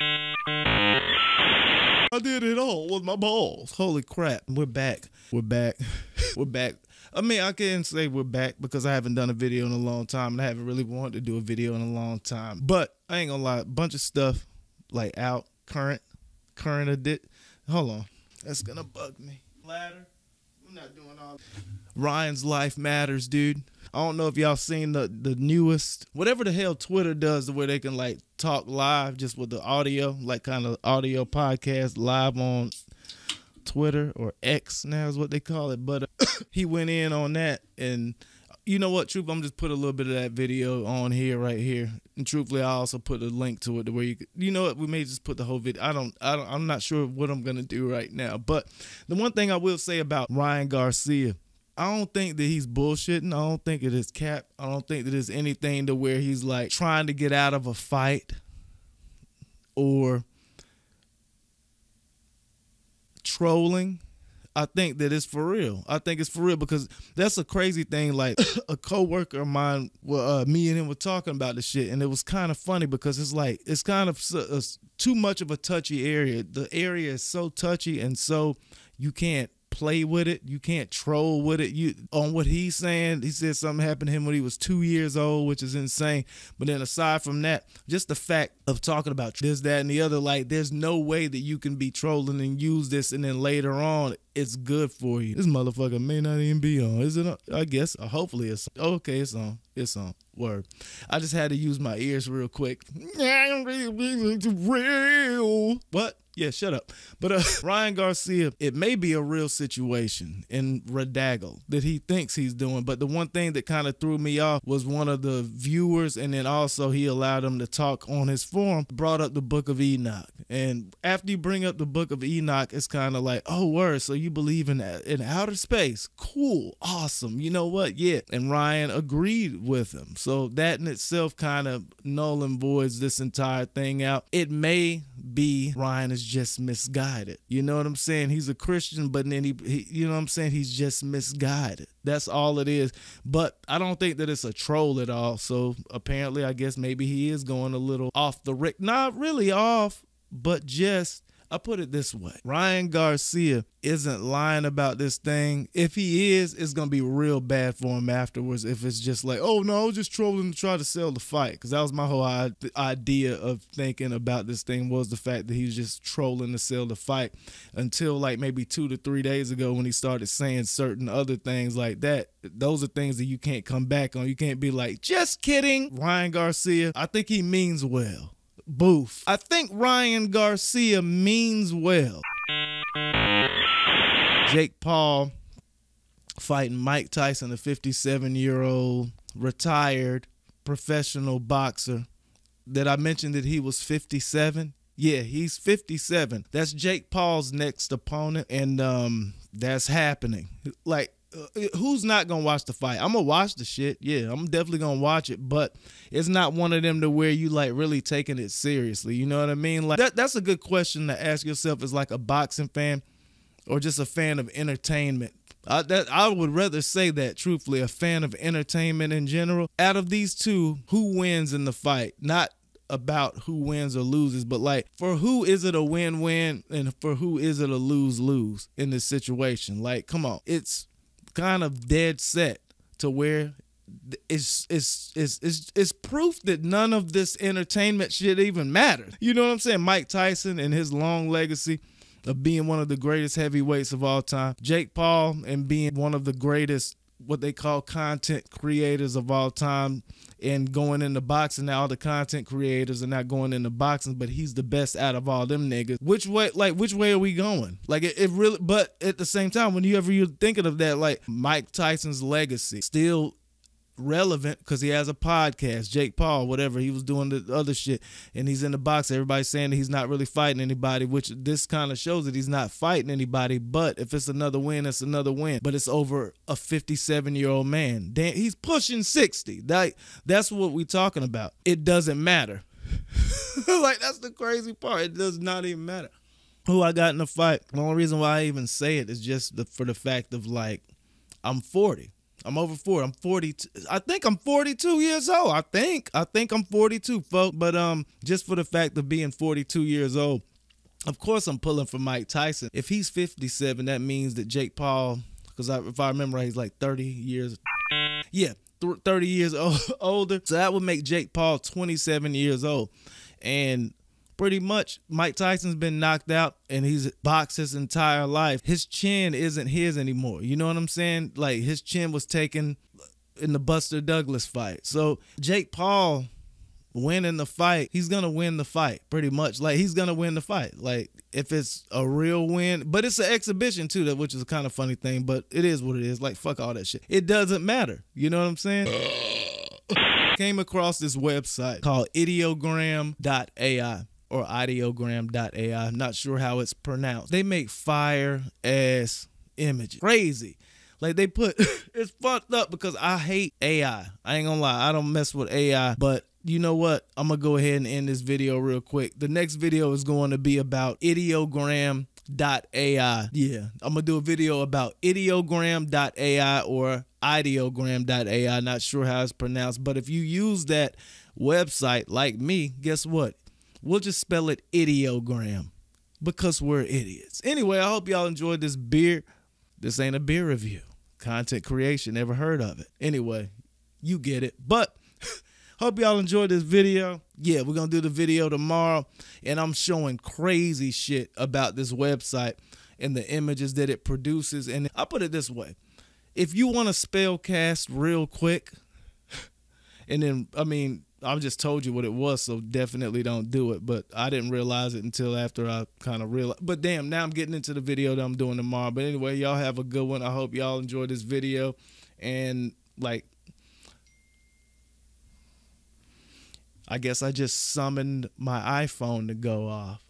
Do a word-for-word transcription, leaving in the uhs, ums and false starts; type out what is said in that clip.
I did it all with my balls. Holy crap. We're back. We're back. We're back. I mean, I can't say we're back because I haven't done a video in a long time and I haven't really wanted to do a video in a long time. But I ain't gonna lie, a bunch of stuff like out, current, current edit. Hold on. That's gonna bug me. Ladder. I'm not doing all Ryan's Life Matters, dude. I don't know if y'all seen the, the newest, whatever the hell Twitter does where they can like talk live just with the audio, like kind of audio podcast live on Twitter or X now is what they call it. But uh, he went in on that. And you know what, Troop? I'm just put a little bit of that video on here right here. And truthfully, I also put a link to it to where you could, you know what? We may just put the whole video. I don't, I don't, I'm not sure what I'm going to do right now. But the one thing I will say about Ryan Garcia, I don't think that he's bullshitting. I don't think it is cap. I don't think that it's anything to where he's like trying to get out of a fight or trolling. I think that it's for real. I think it's for real because that's a crazy thing. Like a coworker of mine, well, uh, me and him were talking about this shit, and it was kind of funny because it's like it's kind of uh, too much of a touchy area. The area is so touchy, and so you can't play with it. You can't troll with it. You on what he's saying, he said something happened to him when he was two years old, which is insane. But then aside from that, just the fact of talking about this, that, and the other, like there's no way that you can be trolling and use this and then later on it's good for you. This motherfucker may not even be on. Is it on? I guess. Or hopefully it's on. Okay, it's on. It's on. Word. I just had to use my ears real quick. Real. What? Yeah, shut up. But uh, Ryan Garcia, it may be a real situation in Redaggle that he thinks he's doing. But the one thing that kind of threw me off was one of the viewers, and then also he allowed him to talk on his forum, brought up the Book of Enoch. And after you bring up the Book of Enoch, it's kind of like, oh, word, so you believe in, in outer space. Cool. Awesome. You know what? Yeah. And Ryan agreed with him. So that in itself kind of null and voids this entire thing out. It may be Ryan is just misguided. You know what I'm saying? He's a Christian, but then he, he, you know what I'm saying? He's just misguided. That's all it is. But I don't think that it's a troll at all. So apparently, I guess maybe he is going a little off the rick. Not really off, but just, I put it this way. Ryan Garcia isn't lying about this thing. If he is, it's going to be real bad for him afterwards if it's just like, oh, no, I was just trolling to try to sell the fight. Because that was my whole idea of thinking about this thing was the fact that he was just trolling to sell the fight until like maybe two to three days ago when he started saying certain other things like that. Those are things that you can't come back on. You can't be like, just kidding. Ryan Garcia, I think he means well. Boof. I think Ryan Garcia means well. Jake Paul fighting Mike Tyson, a fifty-seven-year-old retired professional boxer. Did I mention that he was fifty-seven? Yeah, he's fifty-seven. That's Jake Paul's next opponent, and um, that's happening. Like, Uh, who's not gonna watch the fight? I'm gonna watch the shit. Yeah, I'm definitely gonna watch it, but it's not one of them to where you like really taking it seriously. You know what I mean? Like that, that's a good question to ask yourself as like a boxing fan or just a fan of entertainment. I, that, I would rather say that truthfully, a fan of entertainment in general. Out of these two, who wins in the fight? Not about who wins or loses, but like for who is it a win-win and for who is it a lose-lose in this situation? Like, come on, it's kind of dead set to where it's, it's it's it's it's proof that none of this entertainment shit even matters. You know what I'm saying? Mike Tyson and his long legacy of being one of the greatest heavyweights of all time. Jake Paul and being one of the greatest what they call content creators of all time and going into boxing. Now all the content creators are not going into boxing, but he's the best out of all them niggas. Which way, like, which way are we going? Like it, it really, but at the same time, whenever you're thinking of that, like Mike Tyson's legacy still relevant because he has a podcast. Jake Paul, whatever, he was doing the other shit and he's in the box. Everybody's saying that he's not really fighting anybody, which this kind of shows that he's not fighting anybody. But if it's another win, it's another win. But it's over a fifty-seven-year-old man. Damn, he's pushing sixty. That, that's what we're talking about. It doesn't matter. Like, that's the crazy part. It does not even matter who I got in the fight. The only reason why I even say it is just the, for the fact of, like, I'm forty. I'm over forty. I'm forty-two. I think I'm forty-two years old. I think. I think I'm forty-two, folks. But um, just for the fact of being forty-two years old, of course I'm pulling for Mike Tyson. If he's fifty-seven, that means that Jake Paul, because I, if I remember right, he's like thirty years. Yeah, th thirty years old, older. So that would make Jake Paul twenty-seven years old. And pretty much Mike Tyson's been knocked out and he's boxed his entire life. His chin isn't his anymore. You know what I'm saying? Like, his chin was taken in the Buster Douglas fight. So Jake Paul winning the fight, he's going to win the fight pretty much. Like, he's going to win the fight. Like, if it's a real win, but it's an exhibition too, that which is a kind of funny thing, but it is what it is. Like, fuck all that shit. It doesn't matter. You know what I'm saying? Came across this website called ideogram dot A I. or ideogram dot A I. I'm not sure how it's pronounced. They make fire ass images. Crazy. Like, they put, it's fucked up because I hate A I. I ain't gonna lie, I don't mess with A I, but you know what? I'm gonna go ahead and end this video real quick. The next video is going to be about ideogram dot A I. Yeah, I'm gonna do a video about ideogram dot A I or ideogram dot A I. Not sure how it's pronounced, but if you use that website like me, guess what? We'll just spell it ideogram because we're idiots. Anyway, I hope y'all enjoyed this beer. This ain't a beer review. Content creation, never heard of it. Anyway, you get it. But hope y'all enjoyed this video. Yeah, we're going to do the video tomorrow. And I'm showing crazy shit about this website and the images that it produces. And I'll put it this way. If you want to spell cast real quick, and then, I mean, I just told you what it was, so definitely don't do it. But I didn't realize it until after I kind of realized. But damn, now I'm getting into the video that I'm doing tomorrow. But anyway, y'all have a good one. I hope y'all enjoyed this video. And, like, I guess I just summoned my iPhone to go off.